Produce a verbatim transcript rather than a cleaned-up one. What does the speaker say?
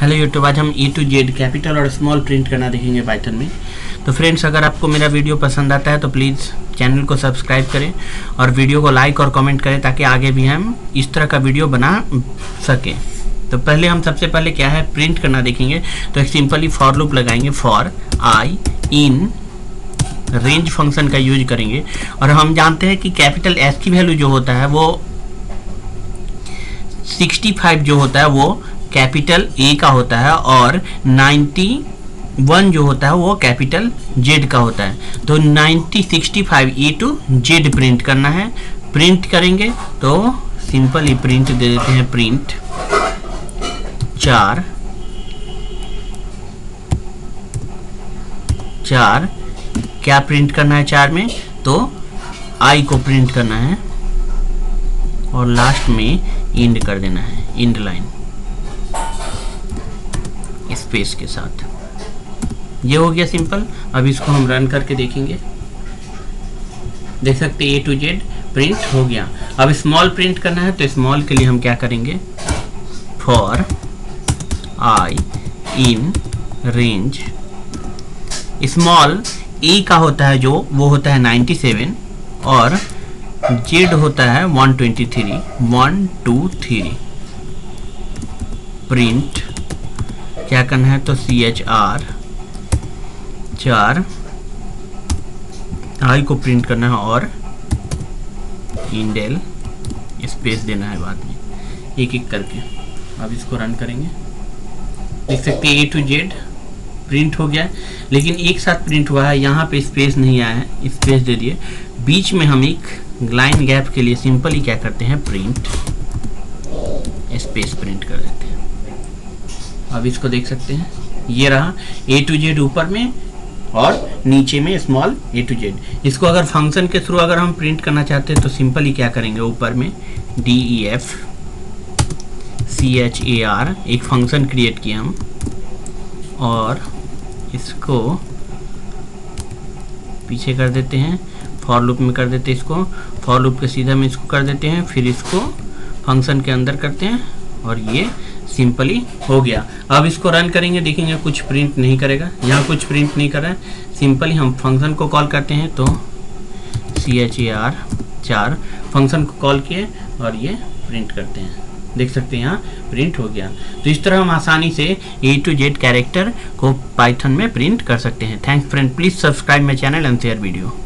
Hello YouTube, आज हम E to Z capital और स्मॉल प्रिंट करना देखेंगे पाइथन में। तो फ्रेंड्स, अगर आपको मेरा वीडियो पसंद आता है तो प्लीज़ चैनल को सब्सक्राइब करें और वीडियो को लाइक और कमेंट करें ताकि आगे भी हम इस तरह का वीडियो बना सकें। तो पहले हम सबसे पहले क्या है प्रिंट करना देखेंगे। तो एक सिंपली फॉर लूप लगाएंगे, for i in range function का यूज करेंगे। और हम जानते हैं कि कैपिटल एस की वैल्यू जो होता है वो सिक्सटी फाइव जो होता है वो कैपिटल ए का होता है और नाइन्टी वन जो होता है वो कैपिटल जेड का होता है। तो ninety sixty five A to Z print करना है। प्रिंट करेंगे तो सिंपल ही प्रिंट दे देते हैं, प्रिंट चार चार क्या प्रिंट करना है चार में, तो आई को प्रिंट करना है और लास्ट में इंड कर देना है, इंड लाइन स्पेस के साथ। ये हो गया सिंपल। अब इसको हम रन करके देखेंगे, देख सकते ए टू जेड प्रिंट हो गया। अब स्मॉल प्रिंट करना है तो स्मॉल के लिए हम क्या करेंगे, for i in range small ए का होता है जो वो होता है नाइन्टी सेवन और जेड होता है वन टू थ्री। प्रिंट क्या करना है तो सी एच आर चार आई को प्रिंट करना है और इंडेल स्पेस देना है बाद में, एक एक करके। अब इसको रन करेंगे, देख सकते हैं ए टू जेड प्रिंट हो गया, लेकिन एक साथ प्रिंट हुआ है, यहाँ पे स्पेस नहीं आया है, स्पेस दे दिए। बीच में हम एक लाइन गैप के लिए सिंपली क्या करते हैं, प्रिंट स्पेस प्रिंट कर देते हैं। अब इसको देख सकते हैं, ये रहा ए टू जेड ऊपर में और नीचे में स्मॉल ए टू जेड। इसको अगर फंक्शन के थ्रू अगर हम प्रिंट करना चाहते हैं तो सिंपली क्या करेंगे, ऊपर में D E F C H A R एक फंक्शन क्रिएट किया हम और इसको पीछे कर देते हैं, फॉर लूप में कर देते हैं, इसको फॉर लूप के सीधा में इसको कर देते हैं, फिर इसको फंक्शन के अंदर करते हैं और ये सिंपली हो गया। अब इसको रन करेंगे, देखेंगे कुछ प्रिंट नहीं करेगा, यहाँ कुछ प्रिंट नहीं कर रहा है। सिंपली हम फंक्शन को कॉल करते हैं तो C H A R char function को कॉल किए और ये प्रिंट करते हैं, देख सकते हैं यहाँ प्रिंट हो गया। तो इस तरह हम आसानी से ए टू जेड कैरेक्टर को पाइथन में प्रिंट कर सकते हैं। Thanks friend, please subscribe my channel and share video.